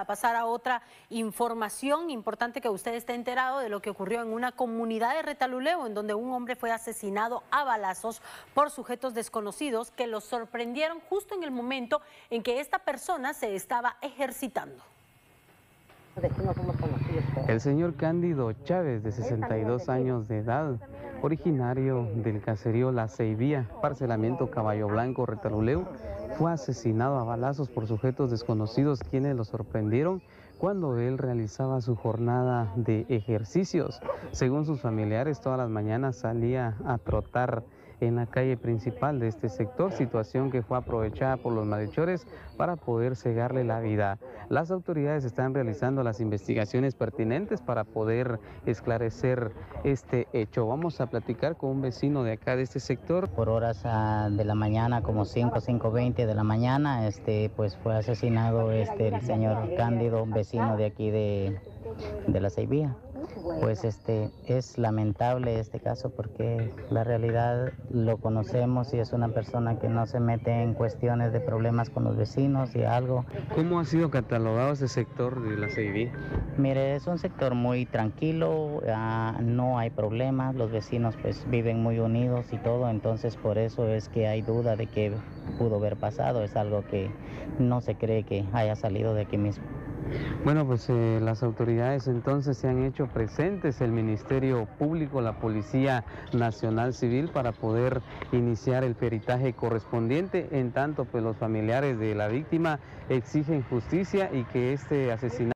a pasar a otra información importante que usted esté enterado de lo que ocurrió en una comunidad de Retalhuleu, en donde un hombre fue asesinado a balazos por sujetos desconocidos que lo sorprendieron justo en el momento en que esta persona se estaba ejercitando. El señor Cándido Chávez, de 62 años de edad, originario del caserío La Ceibilla, parcelamiento Caballo Blanco, Retalhuleu, fue asesinado a balazos por sujetos desconocidos quienes lo sorprendieron cuando él realizaba su jornada de ejercicios. Según sus familiares, todas las mañanas salía a trotar en la calle principal de este sector, situación que fue aprovechada por los malhechores para poder cegarle la vida. Las autoridades están realizando las investigaciones pertinentes para poder esclarecer este hecho. Vamos a platicar con un vecino de acá de este sector. Por horas de la mañana, como 5:20 de la mañana, pues fue asesinado el señor Cándido, un vecino de aquí de La Ceibilla. Pues es lamentable este caso porque la realidad lo conocemos y es una persona que no se mete en cuestiones de problemas con los vecinos y algo. ¿Cómo ha sido catalogado ese sector de La Ceibilla? Mire, es un sector muy tranquilo, no hay problemas, los vecinos pues viven muy unidos y todo, entonces por eso es que hay duda de que pudo haber pasado, es algo que no se cree que haya salido de aquí mismo. Bueno, pues las autoridades entonces se han hecho presentes, el Ministerio Público, la Policía Nacional Civil, para poder iniciar el peritaje correspondiente. En tanto, pues los familiares de la víctima exigen justicia y que este asesinato